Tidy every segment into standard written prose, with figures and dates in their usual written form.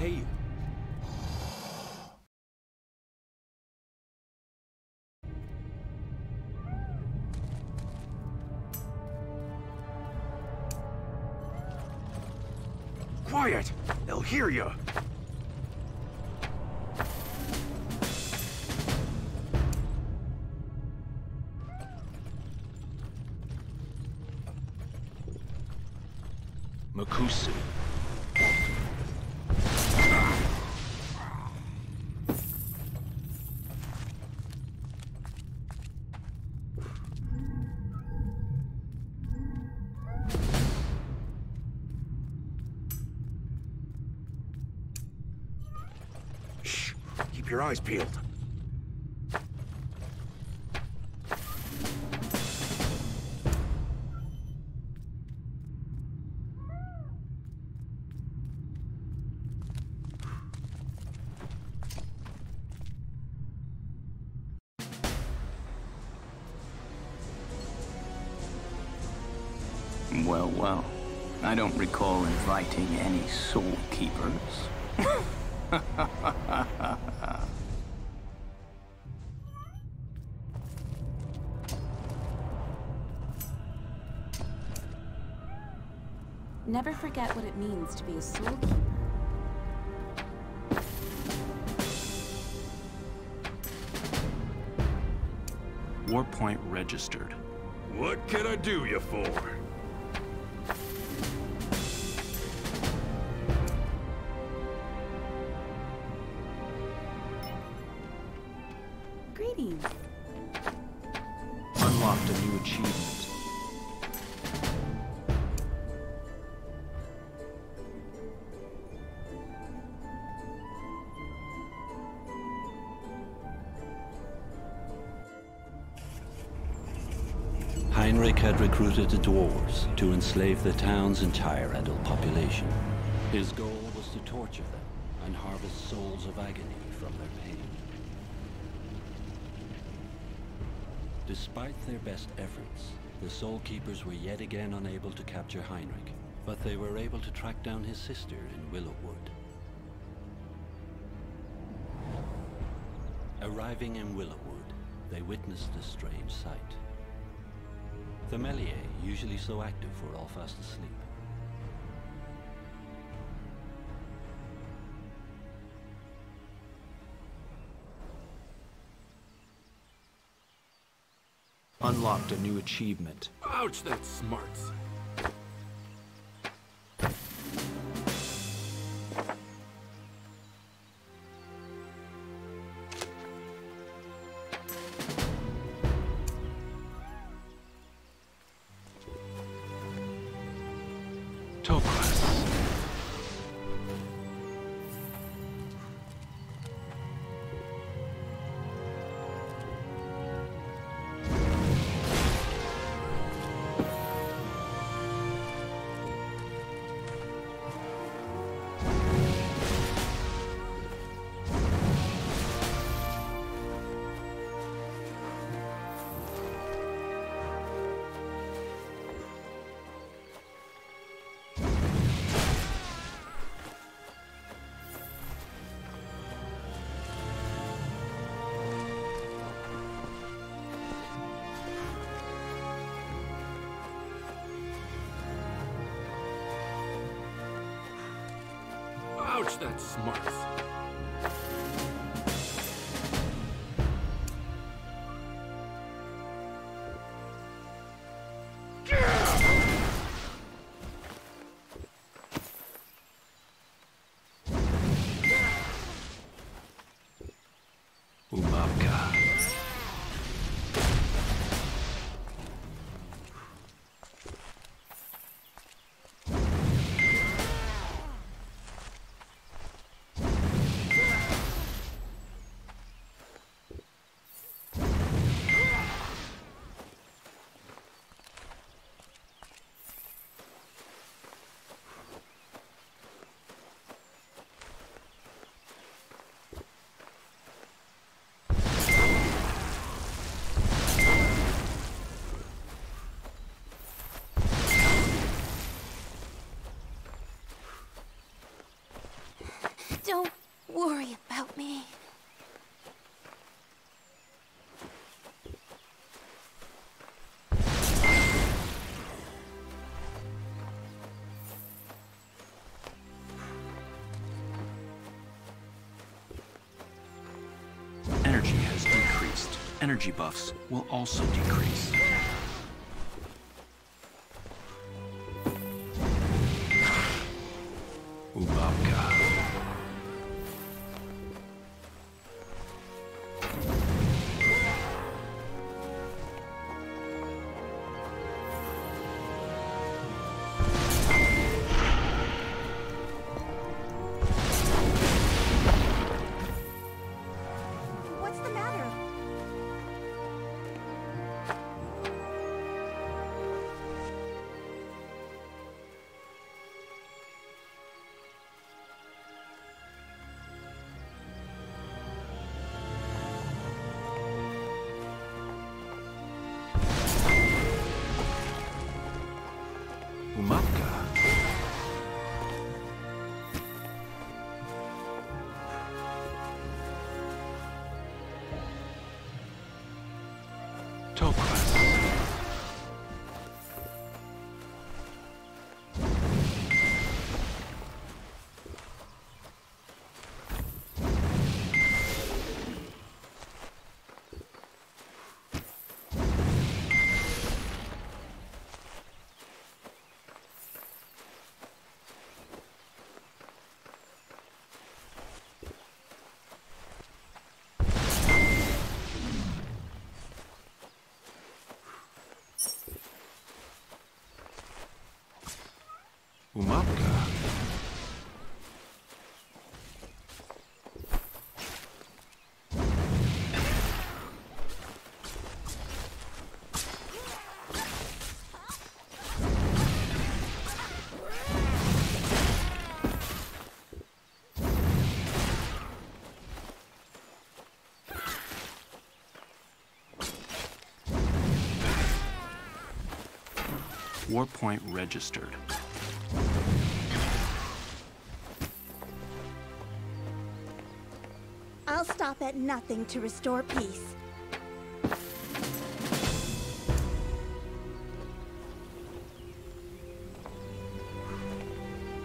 pay you. Quiet! They'll hear you! Bacusa. Shh, keep your eyes peeled. Well, I don't recall inviting any Soul Keepers. Never forget what it means to be a Soul Keeper. Warpoint registered. What can I do you for? Unlocked a new achievement. Heinrich had recruited the dwarves to enslave the town's entire adult population. His goal was to torture them and harvest souls of agony from their pain. Despite their best efforts, the Soul Keepers were yet again unable to capture Heinrich, but they were able to track down his sister in Willowwood. Arriving in Willowwood, they witnessed a strange sight. The Meliae, usually so active, were all fast asleep. Unlocked a new achievement. Ouch, that smarts. Ouch, that smarts. Umaka. energy buffs will also decrease. Umaka. Umaka. Warpoint registered. I'll stop at nothing to restore peace.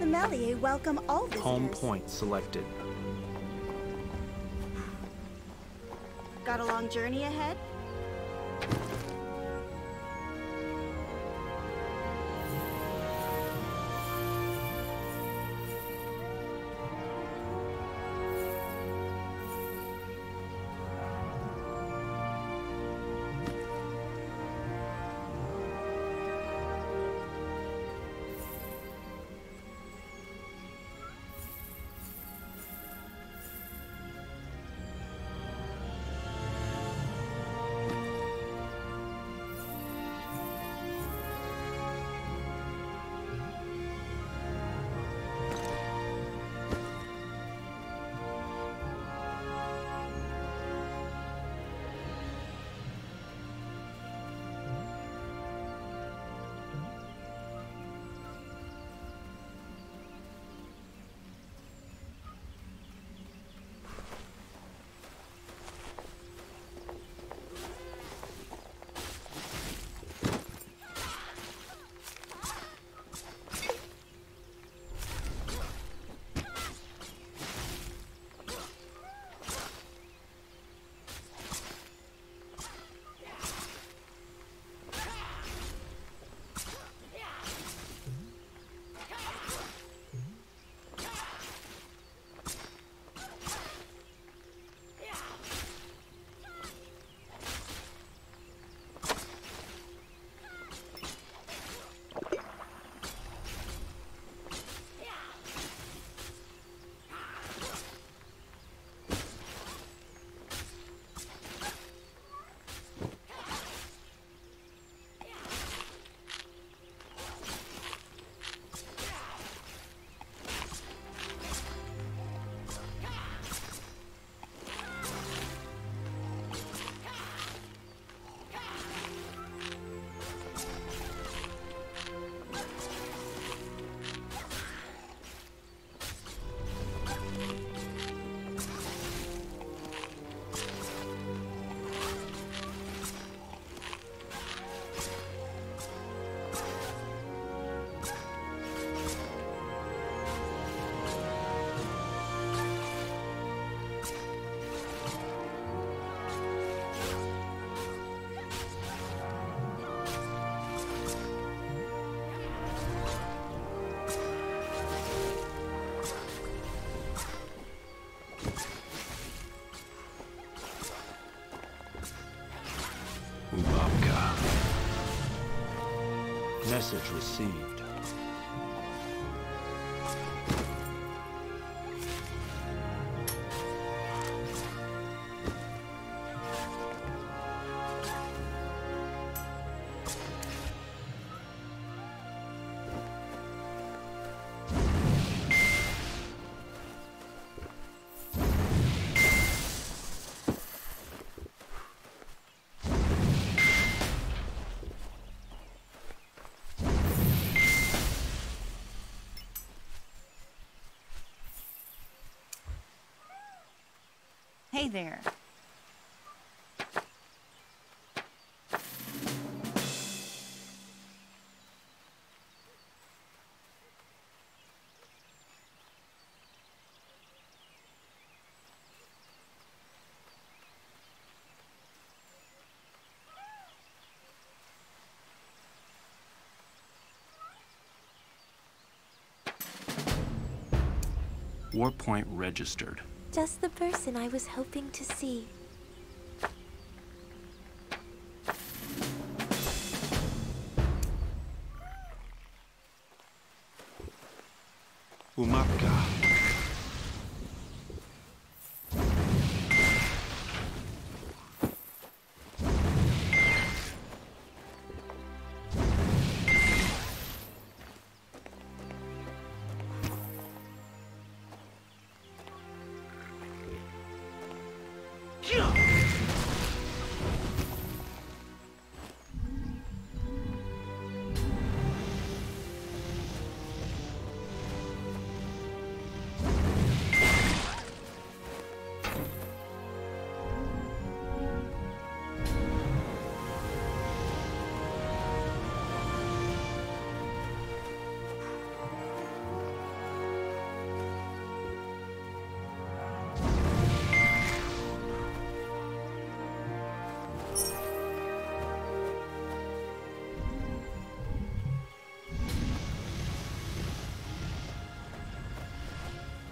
The Meliae welcome all visitors. Home point selected. Got a long journey ahead? Kia. Message received. Hey there. Warpoint registered. Just the person I was hoping to see. Umaka.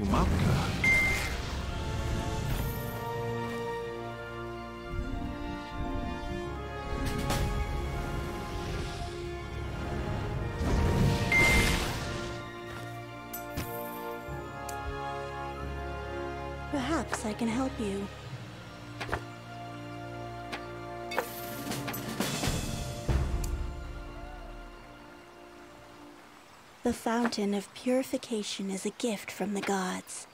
Umaka. Perhaps I can help you. The fountain of purification is a gift from the gods.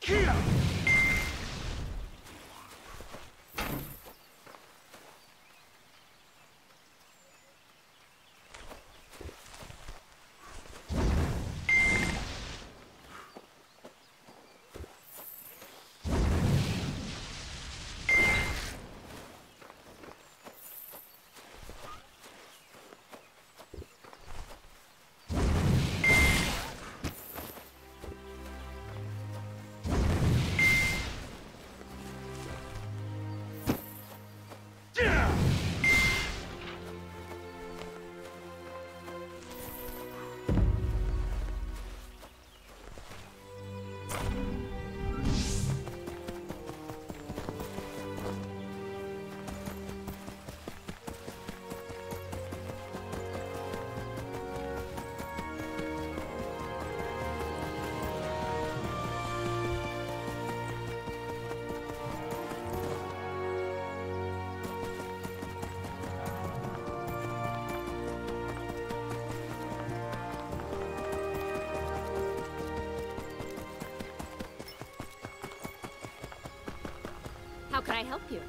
Kia! How can I help you?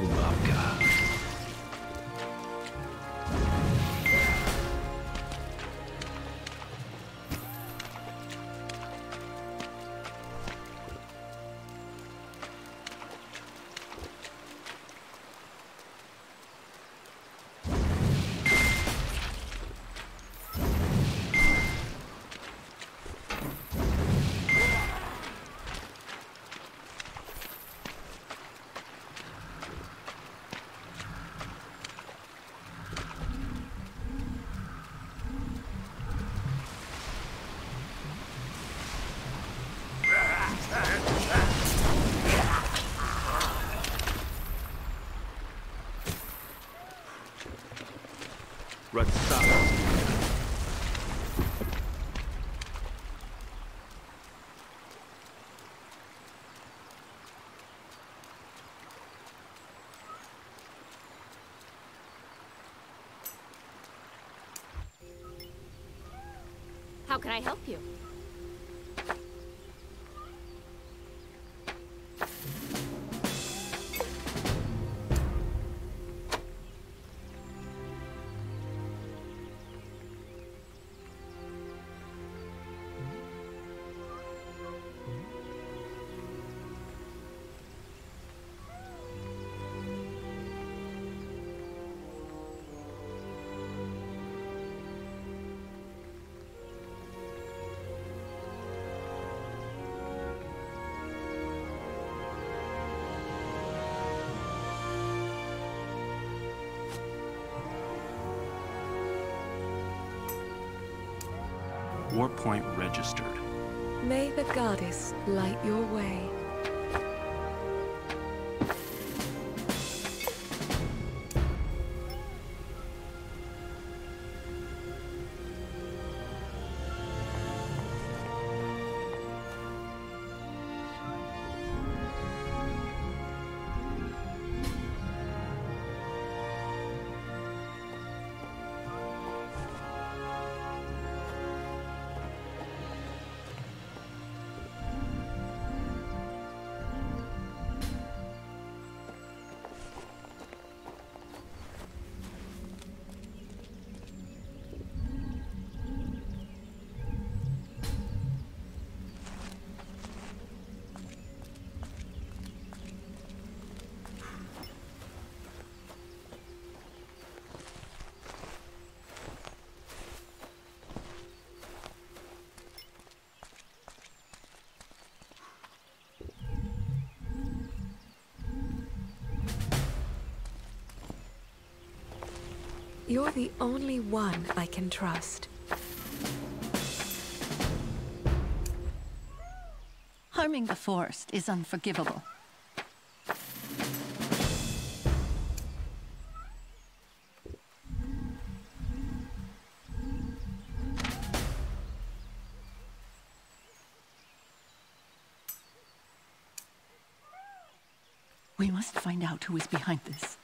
Umaka. How can I help you? Warpoint registered. May the goddess light your way. You're the only one I can trust. Harming the forest is unforgivable. We must find out who is behind this.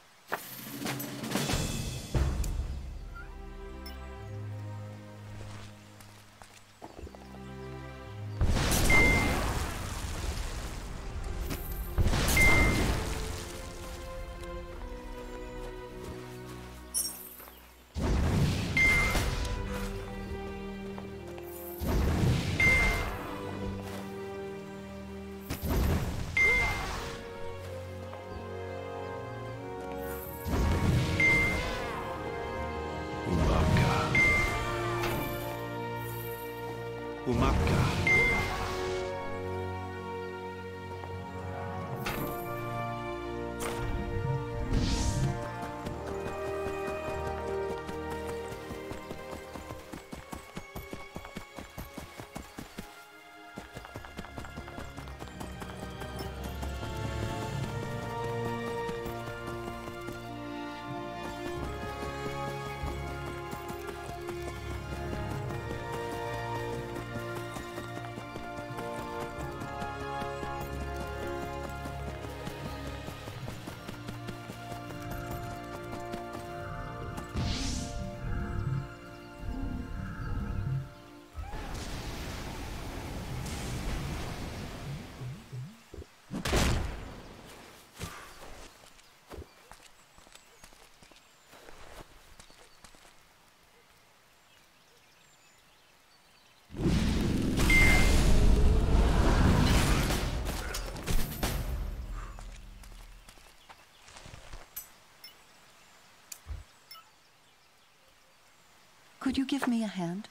Umaka. Could you give me a hand?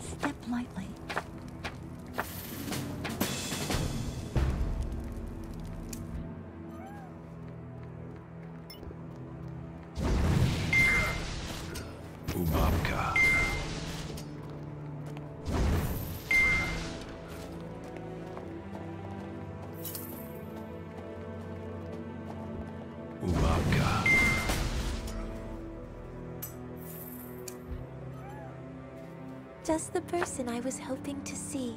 Step lightly. Umaka. Just the person I was hoping to see.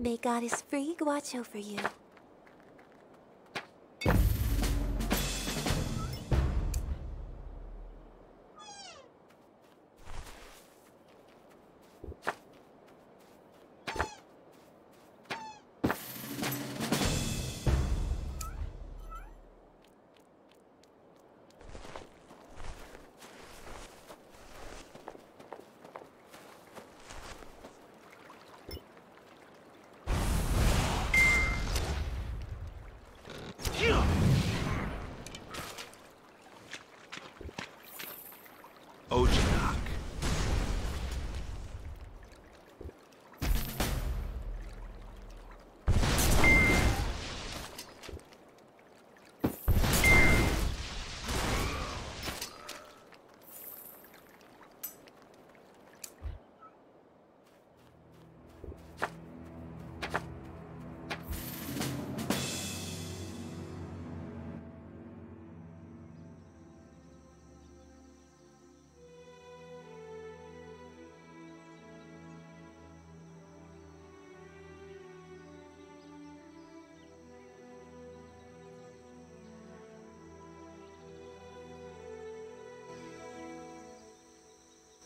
May Goddess Frey watch over you.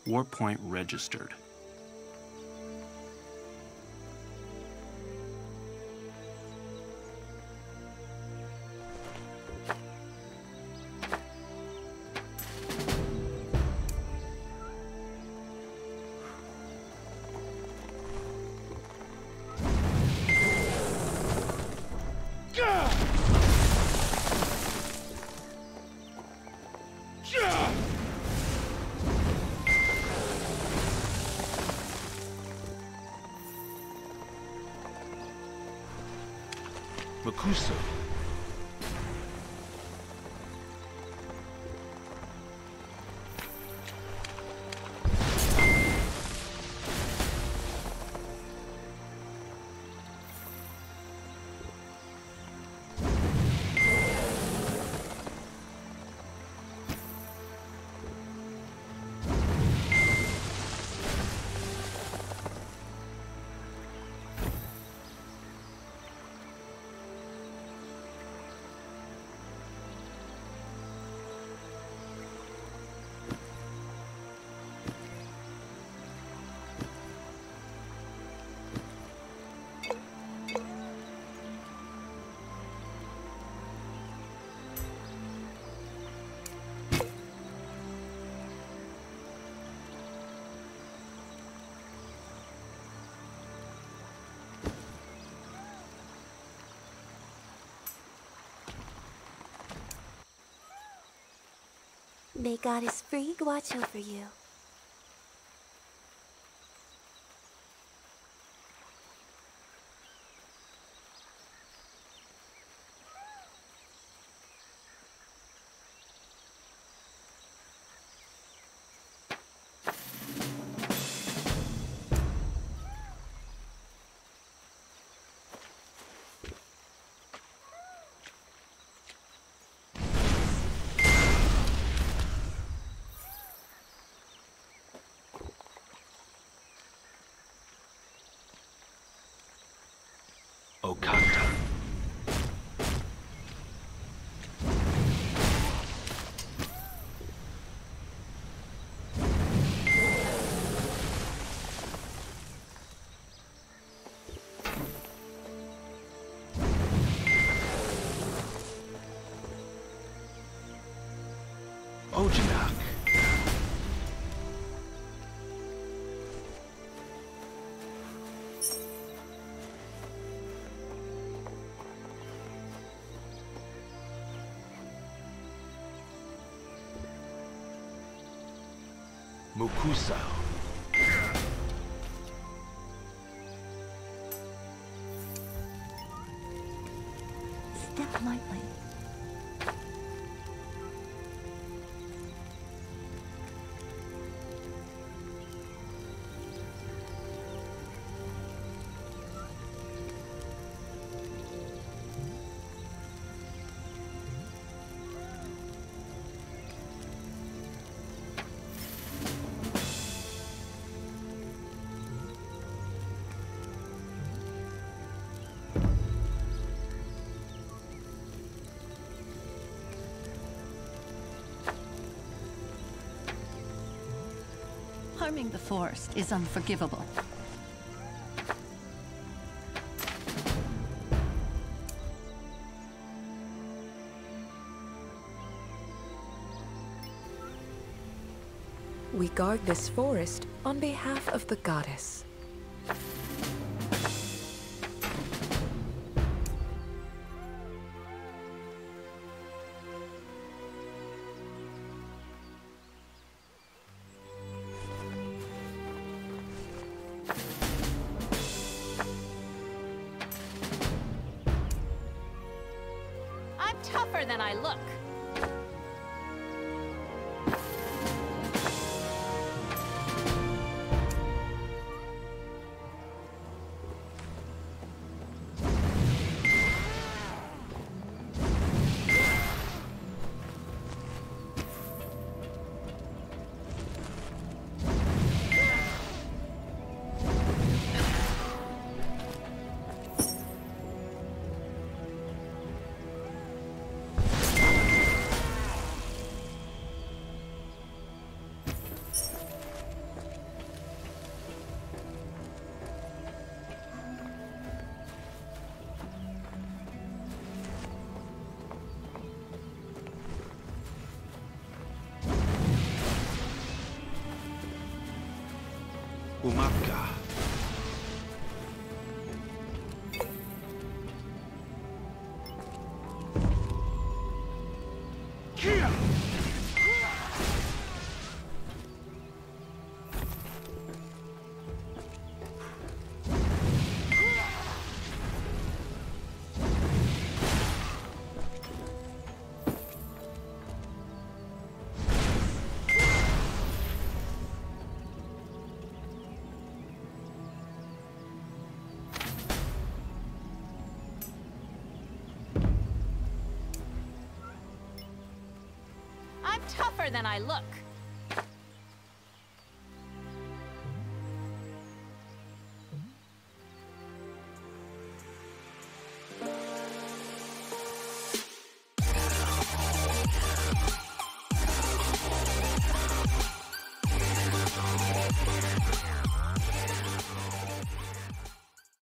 Warpoint registered. Bacusa. May Goddess Frey watch over you. Umaka. Mokusa. Step lightly. Harming the forest is unforgivable. We guard this forest on behalf of the goddess. Umaka. Kia! Than I look.